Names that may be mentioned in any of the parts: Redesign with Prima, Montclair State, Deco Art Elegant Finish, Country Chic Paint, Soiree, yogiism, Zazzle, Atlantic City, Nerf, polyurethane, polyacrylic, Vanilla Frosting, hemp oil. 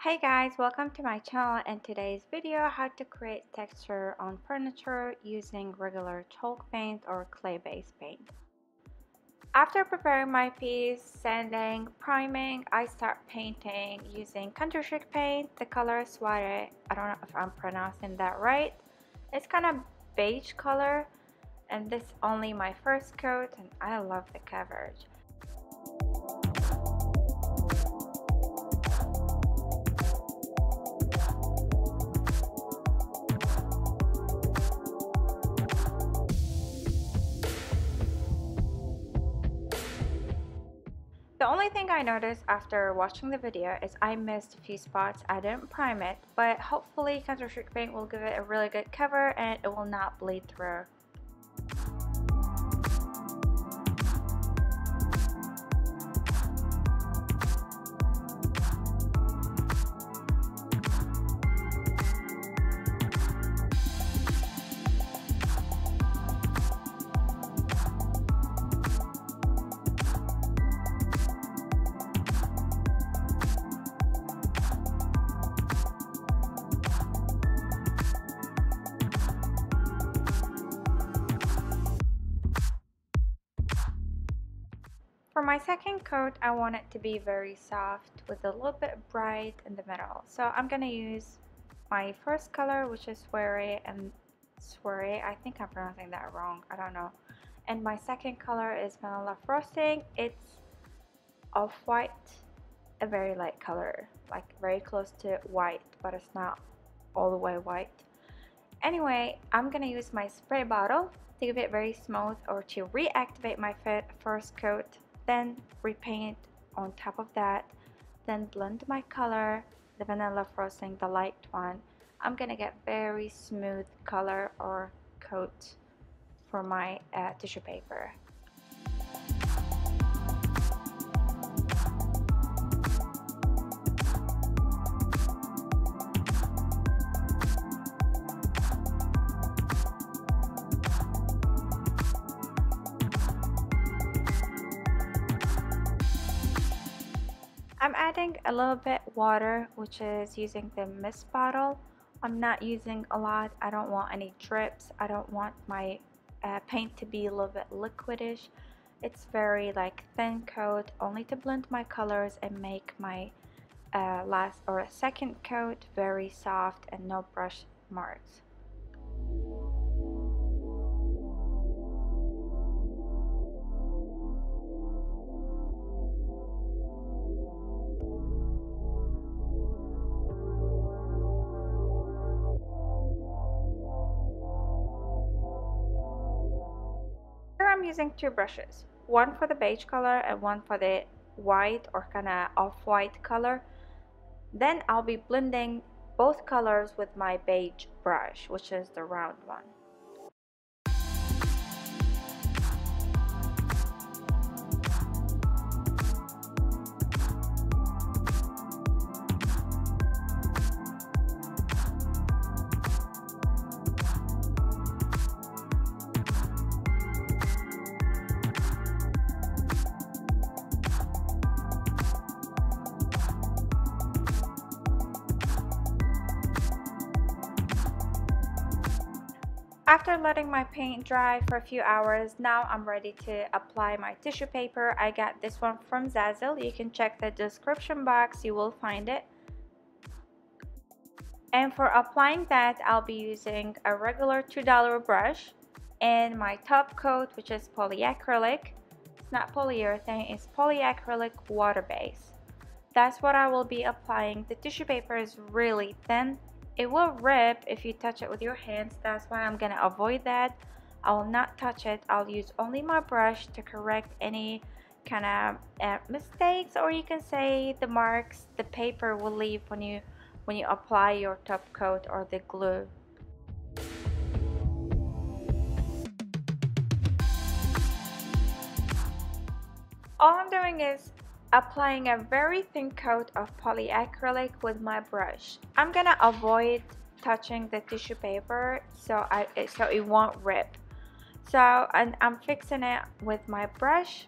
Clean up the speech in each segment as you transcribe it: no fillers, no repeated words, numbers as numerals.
Hey guys, welcome to my channel. In today's video, how to create texture on furniture using regular chalk paint or clay-based paint. After preparing my piece, sanding, priming, I start painting using Country Chic Paint, the color Soiree. I don't know if I'm pronouncing that right. It's kind of beige color, and this is only my first coat, and I love the coverage. The only thing I noticed after watching the video is I missed a few spots. I didn't prime it, but hopefully Country Chic Paint will give it a really good cover and it will not bleed through. For my second coat, I want it to be very soft with a little bit bright in the middle. So I'm going to use my first color, which is Soiree. I think I'm pronouncing that wrong. I don't know. And my second color is Vanilla Frosting. It's off-white, a very light color, like very close to white, but it's not all the way white. Anyway, I'm going to use my spray bottle to give it very smooth or to reactivate my first coat. Then repaint on top of that, then blend my color, the Vanilla Frosting, the light one. I'm gonna get very smooth color or coat for my tissue paper. I'm adding a little bit water, which is using the mist bottle. I'm not using a lot. I don't want any drips. I don't want my paint to be a little bit liquidish. It's very like thin coat, only to blend my colors and make my second coat very soft and no brush marks. Using two brushes, one for the beige color and one for the white or kind of off-white color. Then I'll be blending both colors with my beige brush, which is the round one. After letting my paint dry for a few hours, now I'm ready to apply my tissue paper. I got this one from Zazzle. You can check the description box, you will find it. And for applying that, I'll be using a regular $2 brush and my top coat, which is polyacrylic. It's not polyurethane, it's polyacrylic water base. That's what I will be applying. The tissue paper is really thin. It will rip if you touch it with your hands. That's why I'm gonna avoid that. I will not touch it. I'll use only my brush to correct any kind of mistakes, or you can say the marks the paper will leave when you apply your top coat or the glue. All I'm doing is applying a very thin coat of polyacrylic with my brush. I'm gonna avoid touching the tissue paper so it won't rip. And I'm fixing it with my brush.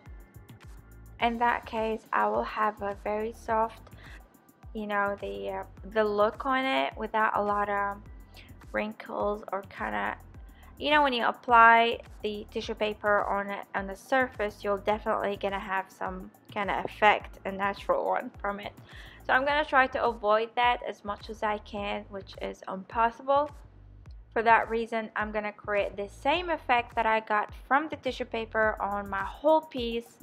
In that case, I will have a very soft you know, the look on it without a lot of wrinkles or kind of, you know, when you apply the tissue paper on it on the surface, you'll definitely gonna have some kind of effect, a natural one from it. So I'm gonna try to avoid that as much as I can, which is impossible. For that reason, I'm gonna create the same effect that I got from the tissue paper on my whole piece.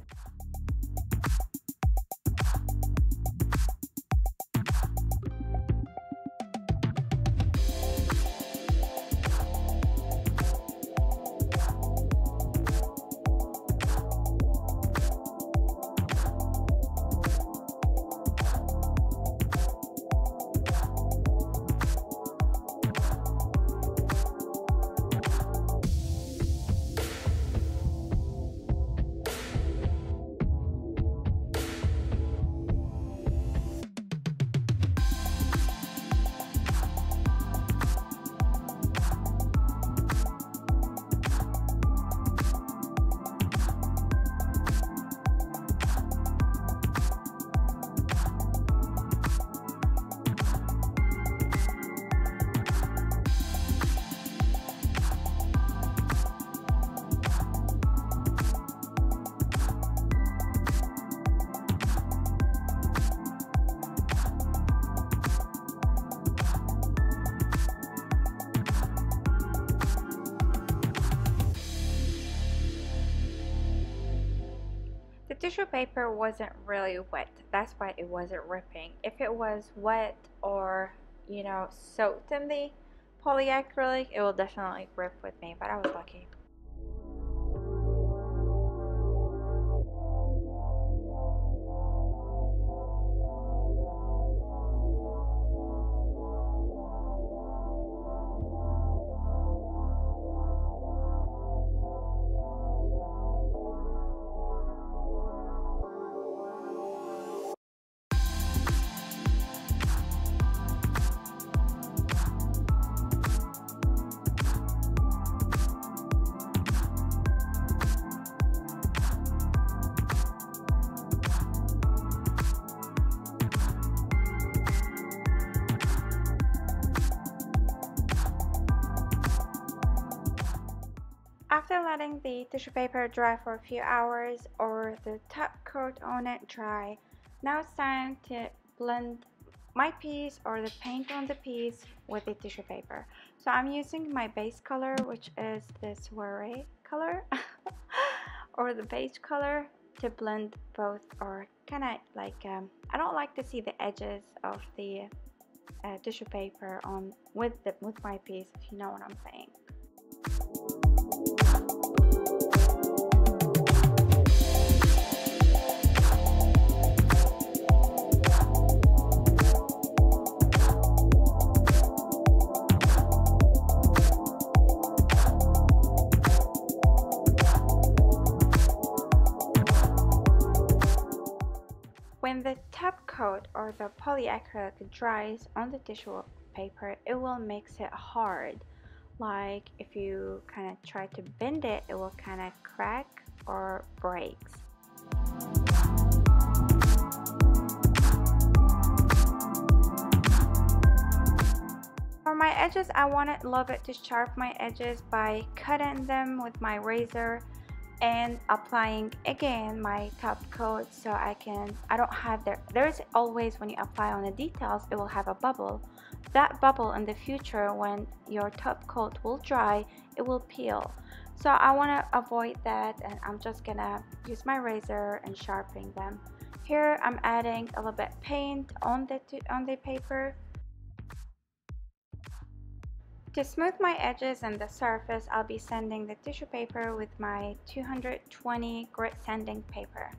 Tissue paper wasn't really wet, that's why it wasn't ripping. If it was wet or, you know, soaked in the polyacrylic, it will definitely rip with me, but I was lucky. After letting the tissue paper dry for a few hours or the top coat on it dry, now it's time to blend my piece or the paint on the piece with the tissue paper. So I'm using my base color, which is the Soiree color or the beige color, to blend both, or kind of like I don't like to see the edges of the tissue paper on with my piece, if you know what I'm saying. When the top coat or the polyacrylic dries on the tissue paper, it will mix it hard. Like if you kind of try to bend it, it will kind of crack or breaks. For my edges, I wanted a little bit to sharpen my edges by cutting them with my razor and applying again my top coat, so I don't have there is always, when you apply on the details, it will have a bubble. That bubble in the future, when your top coat will dry, it will peel. So I want to avoid that, and I'm just gonna use my razor and sharpen them. Here I'm adding a little bit paint on the paper to smooth my edges and the surface. I'll be sanding the tissue paper with my 220 grit sanding paper.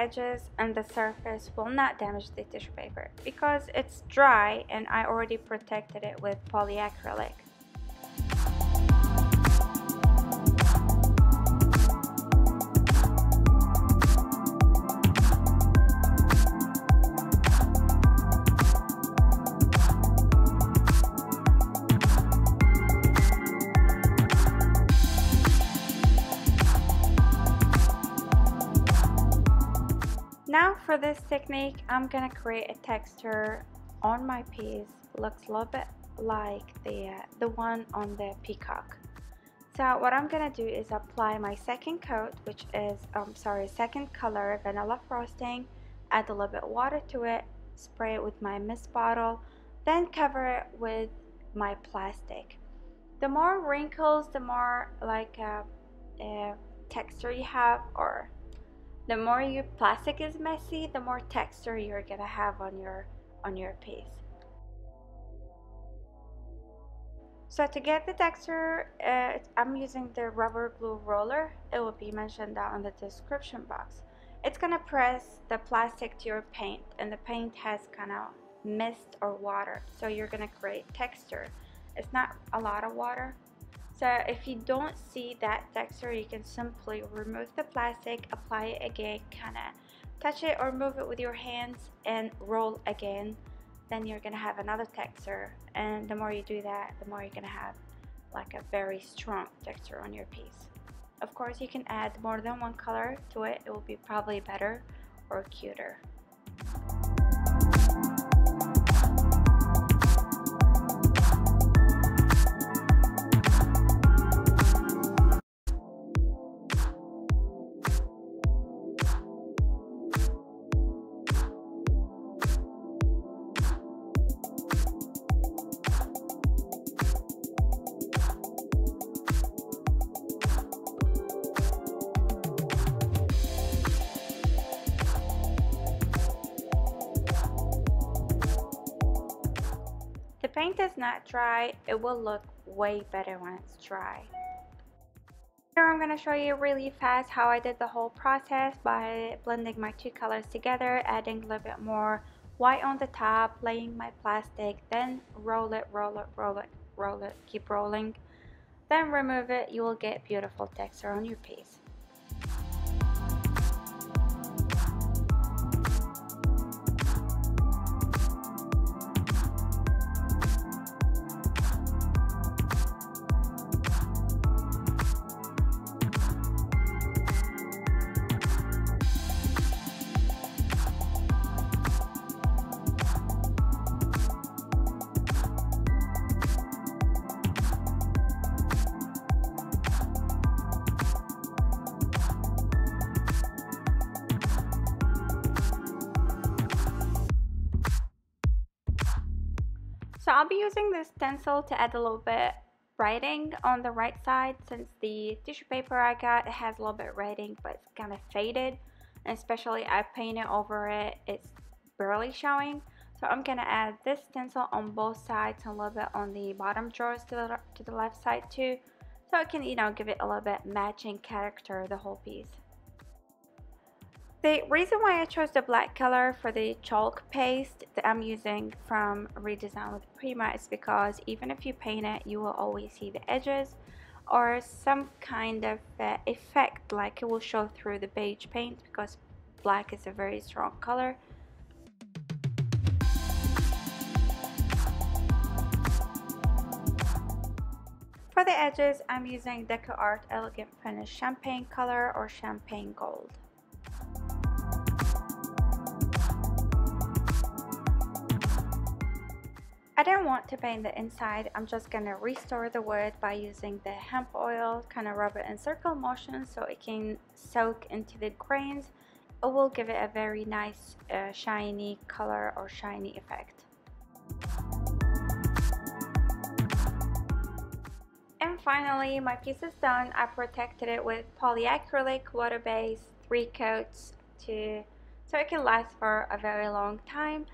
edges and the surface will not damage the tissue paper because it's dry and I already protected it with polyacrylic. Now for this technique, I'm gonna create a texture on my piece. Looks a little bit like the one on the peacock. So what I'm gonna do is apply my second coat, which is second color, Vanilla Frosting. Add a little bit of water to it, spray it with my mist bottle, then cover it with my plastic. The more wrinkles, the more like a texture you have, or the more your plastic is messy, the more texture you're gonna have on your piece. So to get the texture, I'm using the rubber glue roller. It will be mentioned down in the description box. It's gonna press the plastic to your paint, and the paint has kind of mist or water, so you're gonna create texture. It's not a lot of water. So if you don't see that texture, you can simply remove the plastic, apply it again, kind of touch it or move it with your hands and roll again. Then you're going to have another texture. And the more you do that, the more you're going to have like a very strong texture on your piece. Of course, you can add more than one color to it. It will be probably better or cuter. If paint is not dry, it will look way better when it's dry. Here I'm going to show you really fast how I did the whole process by blending my two colors together, adding a little bit more white on the top, laying my plastic, then roll it, roll it, roll it, roll it, keep rolling, then remove it. You will get beautiful texture on your piece. So I'll be using this stencil to add a little bit writing on the right side, since the tissue paper I got, it has a little bit writing but it's kind of faded, and especially I painted over it, it's barely showing. So I'm gonna add this stencil on both sides and a little bit on the bottom drawers to the left side too, so it can, you know, give it a little bit matching character, the whole piece. The reason why I chose the black color for the chalk paste that I'm using from Redesign with Prima is because even if you paint it, you will always see the edges or some kind of effect, like it will show through the beige paint because black is a very strong color. For the edges, I'm using Deco Art Elegant Finish Champagne Color or Champagne Gold. I don't want to paint the inside. I'm just gonna restore the wood by using the hemp oil, kind of rub it in circle motion so it can soak into the grains. It will give it a very nice shiny color or shiny effect. And finally, my piece is done. I protected it with polyacrylic water base, 3 coats so it can last for a very long time.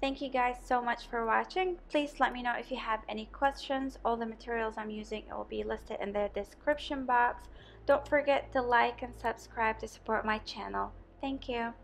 Thank you guys so much for watching. Please let me know if you have any questions. All the materials I'm using will be listed in the description box. Don't forget to like and subscribe to support my channel. Thank you.